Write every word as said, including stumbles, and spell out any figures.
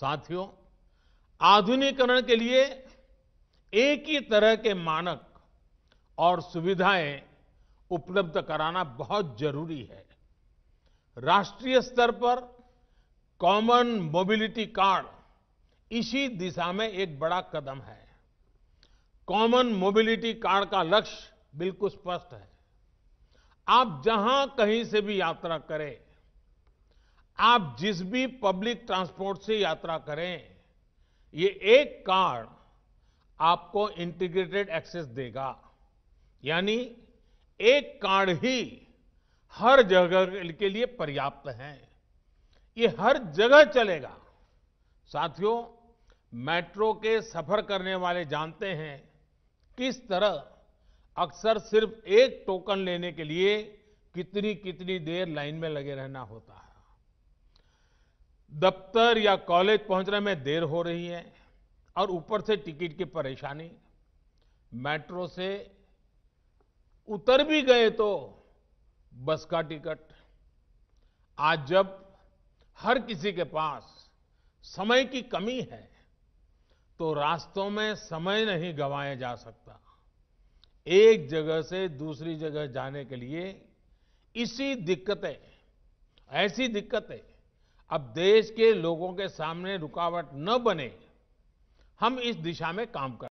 साथियों, आधुनिकीकरण के लिए एक ही तरह के मानक और सुविधाएं उपलब्ध कराना बहुत जरूरी है। राष्ट्रीय स्तर पर कॉमन मोबिलिटी कार्ड इसी दिशा में एक बड़ा कदम है। कॉमन मोबिलिटी कार्ड का लक्ष्य बिल्कुल स्पष्ट है। आप जहां कहीं से भी यात्रा करें, आप जिस भी पब्लिक ट्रांसपोर्ट से यात्रा करें, ये एक कार्ड आपको इंटीग्रेटेड एक्सेस देगा। यानी एक कार्ड ही हर जगह के लिए पर्याप्त है, ये हर जगह चलेगा। साथियों, मेट्रो के सफर करने वाले जानते हैं किस तरह अक्सर सिर्फ एक टोकन लेने के लिए कितनी कितनी देर लाइन में लगे रहना होता है। दफ्तर या कॉलेज पहुंचने में देर हो रही है और ऊपर से टिकट की परेशानी। मेट्रो से उतर भी गए तो बस का टिकट। आज जब हर किसी के पास समय की कमी है तो रास्तों में समय नहीं गंवाया जा सकता। एक जगह से दूसरी जगह जाने के लिए इसी दिक्कतें ऐसी दिक्कतें अब देश के लोगों के सामने रुकावट न बने, हम इस दिशा में काम कर